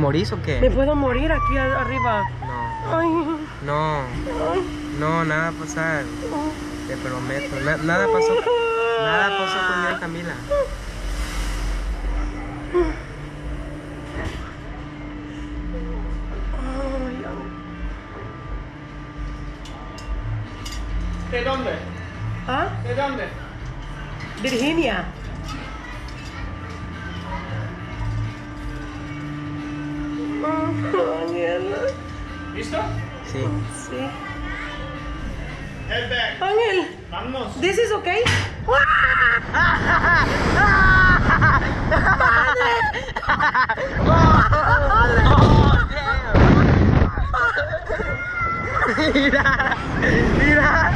¿Morís o qué? ¿Me puedo morir aquí arriba? No. Ay. No. No, nada va a pasar. Te prometo. Nada pasó. Nada pasó con ella, Camila. ¿De dónde? ¿Ah? ¿De dónde? Virginia. ¿Listo? Sí. Sí. Head back. Ángel. Vámonos. This is okay. Mira, mira,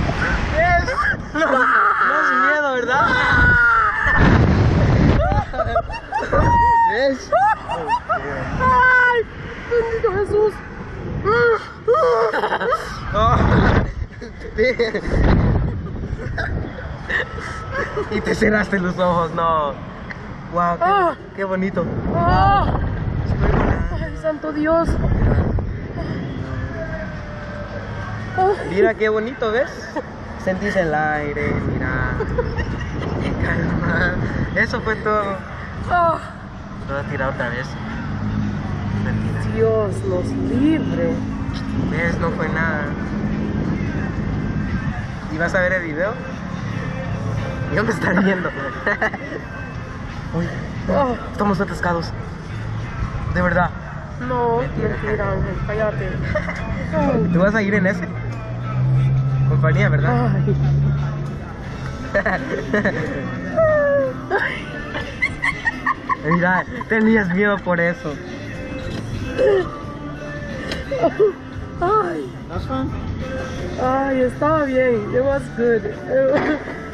es más miedo, ¿verdad? ¿Ves? Ay, bendito Jesús. Y te cerraste los ojos, no. Wow, qué bonito. Ay, santo Dios. Mira qué bonito, ¿ves? Sentís el aire, mira. Qué calma. Eso fue todo. Lo voy a tirar otra vez. Dios los libre. ¿Ves? No fue nada. ¿Y vas a ver el video? Yo me estaré viendo. Uy, estamos atascados. De verdad. No, mentira, Ángel, cállate. ¿Tú vas a ir en ese? Compañía, ¿verdad? Ay. Mira, tenías miedo por eso. Ay. Ay, estaba bien. It was good.